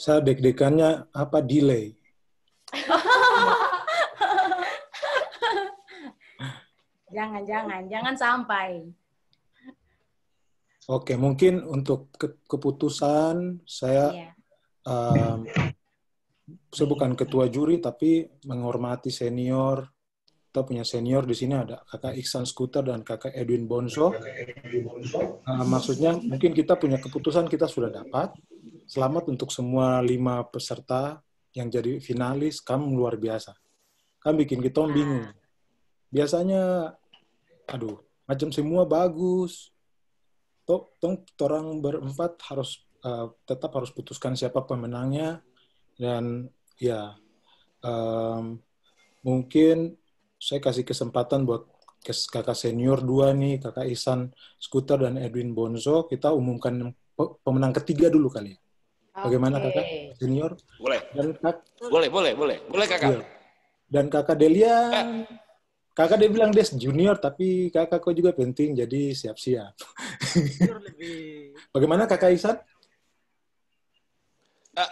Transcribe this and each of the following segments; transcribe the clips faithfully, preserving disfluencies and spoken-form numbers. saya deg-degannya apa delay. Jangan, jangan, jangan sampai. Oke, mungkin untuk ke keputusan saya, yeah. um, saya bukan ketua juri tapi menghormati senior. Kita punya senior di sini ada kakak Iksan Skuter dan kakak Edwin Bonso. Nah, maksudnya mungkin kita punya keputusan kita sudah dapat. Selamat untuk semua lima peserta yang jadi finalis. Kamu luar biasa. Kamu bikin kita bingung. Biasanya, aduh, macam semua bagus. Tok, orang berempat harus uh, tetap harus putuskan siapa pemenangnya dan ya um, mungkin saya kasih kesempatan buat kakak senior dua nih, kakak Iksan Skuter dan Edwin Bonso, kita umumkan pemenang ketiga dulu kali ya. Bagaimana kakak senior? Boleh. Dan kak... Boleh, boleh, boleh. Boleh kakak. Dan kakak Delia, kakak dia bilang dia junior, tapi kakak kok juga penting, jadi siap-siap. Bagaimana kakak Iksan? Uh,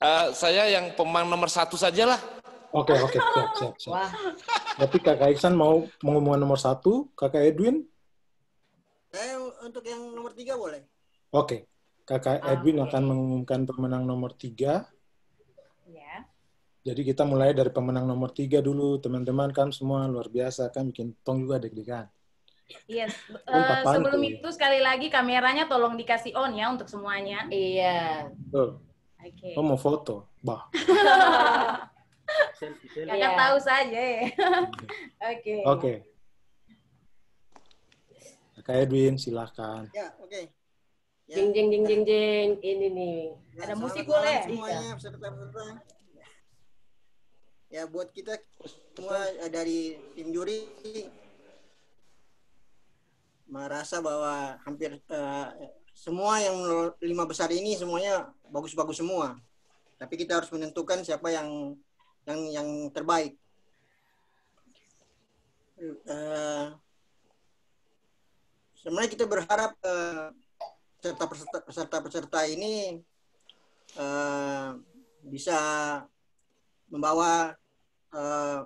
uh, saya yang pemenang nomor satu sajalah. Oke, oke, siap, siap, siap. Wah. Tapi kakak Iksan mau mengumumkan nomor satu, kakak Edwin? Saya untuk yang nomor tiga boleh. Oke, kakak ah, Edwin okay. akan mengumumkan pemenang nomor tiga. Yeah. Jadi kita mulai dari pemenang nomor tiga dulu, teman-teman kan semua luar biasa kan bikin tong juga deg-degan. Yes, uh, sebelum itu sekali lagi kameranya tolong dikasih on ya untuk semuanya. Iya. Betul. Oke. Okay. Oh, mau foto, bah. Kakak yeah. tahu saja. Oke. Oke. Kak Edwin, silahkan. Ya, oke. Okay. Ya. Jeng jeng jeng jeng jeng, ini nih. Ya, ada musik boleh. Semuanya peserta-peserta. Ya, buat kita semua dari tim juri merasa bahwa hampir uh, semua yang lima besar ini semuanya bagus-bagus semua. Tapi kita harus menentukan siapa yang yang yang terbaik. Uh, sebenarnya kita berharap uh, peserta-peserta ini uh, bisa membawa uh,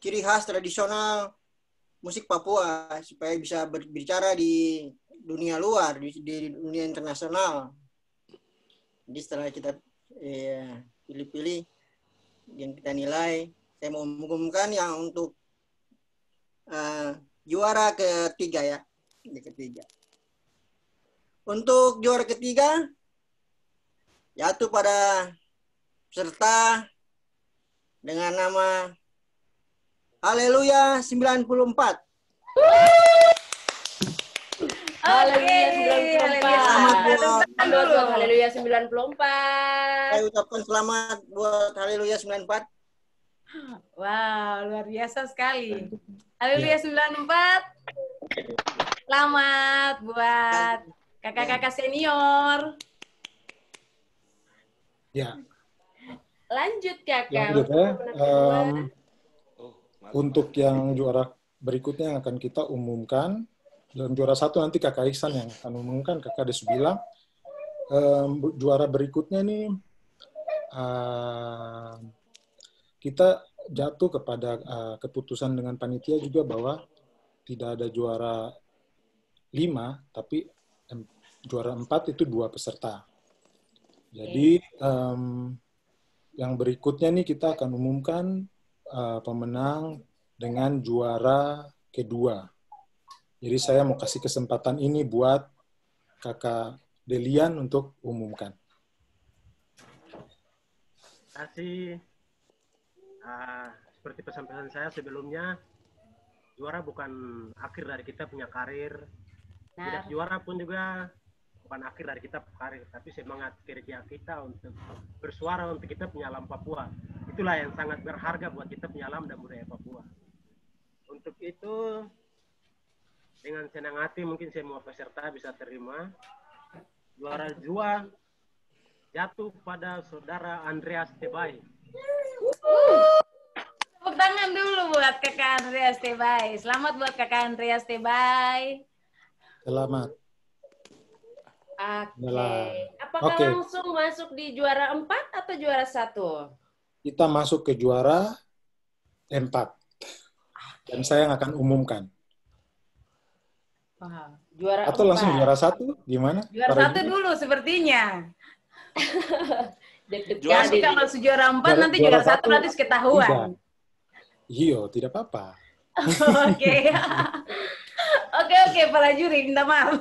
ciri khas tradisional musik Papua supaya bisa berbicara di dunia luar, di, di dunia internasional. Jadi setelah kita ya, pilih-pilih yang kita nilai, saya mau mengumumkan yang untuk uh, juara ketiga ya, ketiga. Untuk juara ketiga, yaitu pada peserta dengan nama Haleluya sembilan puluh empat. Haleluya sembilan puluh empat. Selamat buat Haleluya sembilan puluh empat. Saya ucapkan selamat buat Haleluya sembilan puluh empat. Wow, luar biasa sekali. Haleluya sembilan puluh empat. Selamat buat kakak-kakak senior. Ya. Lanjut kakak. Lanjut ya. Um, untuk yang juara berikutnya yang akan kita umumkan. Dan juara satu nanti kakak Iksan yang akan mengumumkan, kakak Des bilang. Um, juara berikutnya nih, uh, kita jatuh kepada uh, keputusan dengan panitia juga bahwa tidak ada juara lima, tapi um, juara empat itu dua peserta. Jadi um, yang berikutnya nih kita akan umumkan uh, pemenang dengan juara kedua. Jadi saya mau kasih kesempatan ini buat kakak Delian untuk umumkan. Kasih uh, seperti pesan-pesan saya sebelumnya, juara bukan akhir dari kita punya karir. Nah. Tidak juara pun juga bukan akhir dari kita karir, tapi semangat kerja kita untuk bersuara untuk kita punya alam Papua. Itulah yang sangat berharga buat kita punya alam dan budaya Papua. Untuk itu, dengan senang hati mungkin semua peserta bisa terima. Juara dua jatuh pada saudara Andreas Tebay. Tepuk tangan dulu buat kakak Andreas Tebay. Selamat buat kakak Andreas Tebay. Selamat. Oke. Okay. Apakah okay. langsung masuk di juara empat atau juara satu? Kita masuk ke juara empat. Okay. Dan saya akan umumkan. Wow. Juara atau empat. Langsung juara satu? Gimana? Juara Para satu gini? Dulu sepertinya. Juara kita langsung juara empat, juara, nanti juara, juara satu nanti seketahuan. Iya, tidak apa-apa. Oke. Oke, oke, para juri, minta maaf.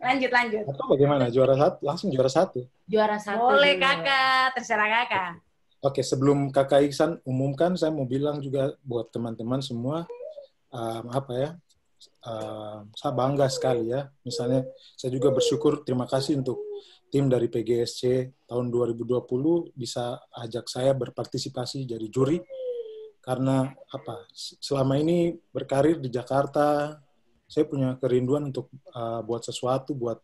Lanjut, lanjut. Atau bagaimana? Juara satu, langsung juara satu. Juara satu. Boleh kakak, terserah kakak. Oke, sebelum kakak Iksan umumkan, saya mau bilang juga buat teman-teman semua, um, apa ya, um, saya bangga sekali ya. Misalnya, saya juga bersyukur, terima kasih untuk tim dari P G S C tahun dua ribu dua puluh bisa ajak saya berpartisipasi jadi juri. Karena apa? Selama ini berkarir di Jakarta, saya punya kerinduan untuk uh, buat sesuatu buat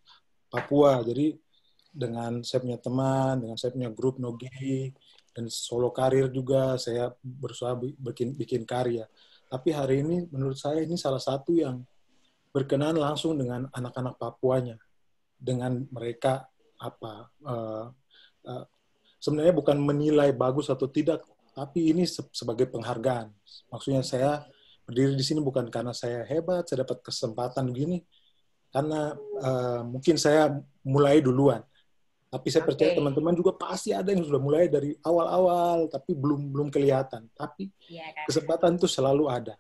Papua. Jadi dengan saya punya teman, dengan saya punya grup Nogi dan solo karir juga saya berusaha bikin, bikin karya. Tapi hari ini menurut saya ini salah satu yang berkenan langsung dengan anak-anak Papuanya, dengan mereka apa? Uh, uh, sebenarnya bukan menilai bagus atau tidak. Tapi ini sebagai penghargaan. Maksudnya saya berdiri di sini bukan karena saya hebat, saya dapat kesempatan begini, karena uh, mungkin saya mulai duluan. Tapi saya percaya okay. teman-teman juga pasti ada yang sudah mulai dari awal-awal, tapi belum belum kelihatan. Tapi yeah, kesempatan itu selalu ada.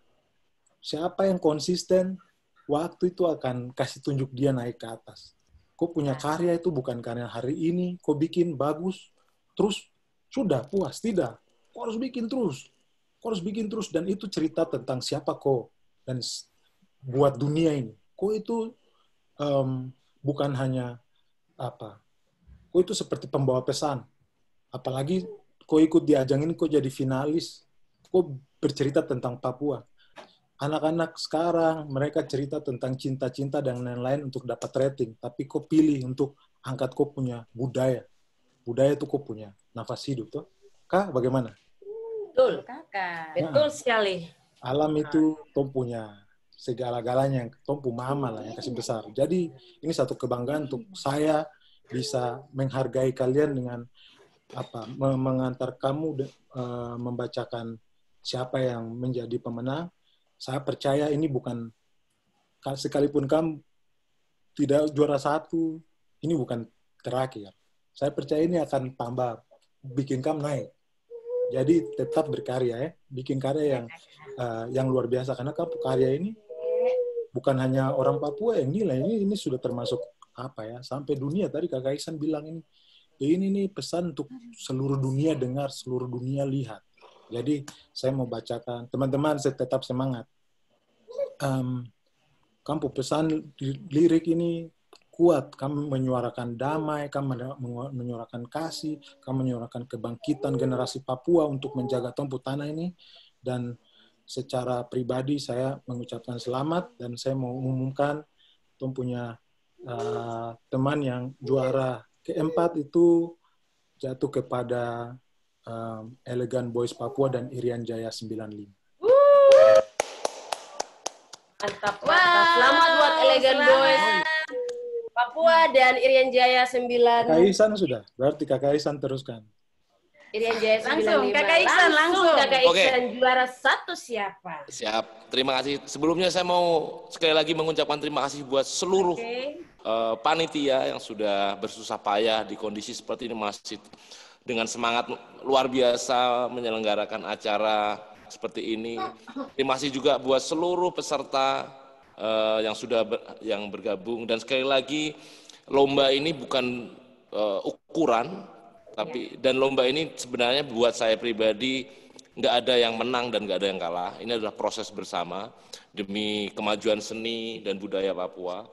Siapa yang konsisten, waktu itu akan kasih tunjuk dia naik ke atas. Kok punya karya itu bukan karya hari ini, kok bikin bagus, terus sudah puas, tidak. Kau harus bikin terus, kau harus bikin terus, dan itu cerita tentang siapa kau dan buat dunia ini. Kau itu um, bukan hanya apa, kau itu seperti pembawa pesan. Apalagi kau ikut di ajang ini, kau jadi finalis, kau bercerita tentang Papua. Anak-anak sekarang mereka cerita tentang cinta-cinta dan lain-lain untuk dapat rating, tapi kau pilih untuk angkat kau punya budaya. Budaya itu kau punya nafas hidup tuh. Kak, bagaimana? Betul, kakak. Nah, betul sekali. Alam itu Tom punya segala-galanya, Tom punya mama lah yang kasih besar. Jadi ini satu kebanggaan untuk saya bisa menghargai kalian dengan apa mengantar kamu uh, membacakan siapa yang menjadi pemenang. Saya percaya ini bukan sekalipun kamu tidak juara satu, ini bukan terakhir. Saya percaya ini akan tambah bikin kamu naik. Jadi tetap berkarya ya, bikin karya yang uh, yang luar biasa, karena kamu karya ini bukan hanya orang Papua yang nilai, ini ini sudah termasuk apa ya, sampai dunia. Tadi Kakak Iksan bilang ini ini nih pesan untuk seluruh dunia dengar, seluruh dunia lihat. Jadi saya mau bacakan, teman-teman saya tetap semangat. Um, kamu pesan lirik ini kuat, kamu menyuarakan damai, kamu menyuarakan kasih, kamu menyuarakan kebangkitan generasi Papua untuk menjaga tompu tanah ini. Dan secara pribadi saya mengucapkan selamat, dan saya mau umumkan Tom punya uh, teman yang juara keempat itu jatuh kepada um, Elegant Boys Papua dan Irian Jaya sembilan lima. Mantap, mantap. Wow. Selamat buat Elegant selamat. Boys Papua dan Irian Jaya sembilan. Kakak Iksan sudah, berarti Kakak Iksan teruskan. Irian Jaya sembilan langsung, Kakak Iksan langsung. langsung. Kakak Iksan okay. Juara satu siapa? Siap, terima kasih. Sebelumnya saya mau sekali lagi mengucapkan terima kasih buat seluruh okay. uh, panitia yang sudah bersusah payah di kondisi seperti ini masih dengan semangat luar biasa menyelenggarakan acara seperti ini. Terima kasih juga buat seluruh peserta Uh, yang sudah ber, yang bergabung, dan sekali lagi lomba ini bukan uh, ukuran tapi ya. Dan lomba ini sebenarnya buat saya pribadi nggak ada yang menang dan nggak ada yang kalah, ini adalah proses bersama demi kemajuan seni dan budaya Papua.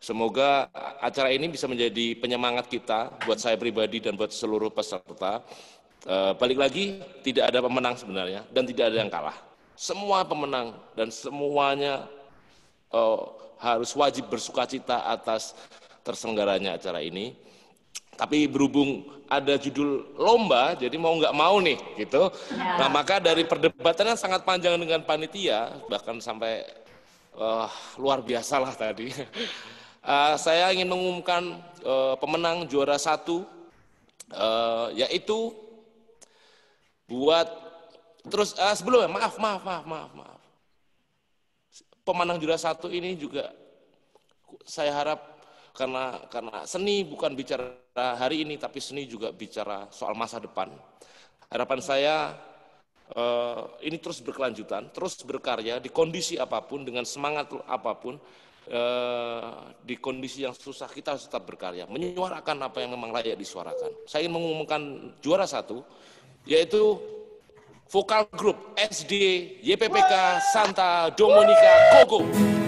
Semoga acara ini bisa menjadi penyemangat kita, buat saya pribadi dan buat seluruh peserta. Uh, balik lagi, tidak ada pemenang sebenarnya dan tidak ada yang kalah, semua pemenang dan semuanya Oh, harus wajib bersukacita atas terselenggaranya acara ini. Tapi berhubung ada judul lomba, jadi mau nggak mau nih, gitu. Ya. Nah, maka dari perdebatan yang sangat panjang dengan panitia, bahkan sampai uh, luar biasa lah tadi. Uh, saya ingin mengumumkan uh, pemenang juara satu, uh, yaitu buat terus uh, sebelumnya maaf maaf maaf maaf maaf pemenang juara satu ini juga saya harap karena karena seni bukan bicara hari ini tapi seni juga bicara soal masa depan. Harapan saya uh, ini terus berkelanjutan, terus berkarya di kondisi apapun dengan semangat apapun. Di kondisi yang susah kita harus tetap berkarya, menyuarakan apa yang memang layak disuarakan. Saya ingin mengumumkan juara satu, yaitu vokal grup S D Y P P K Santa Dominika Kogo.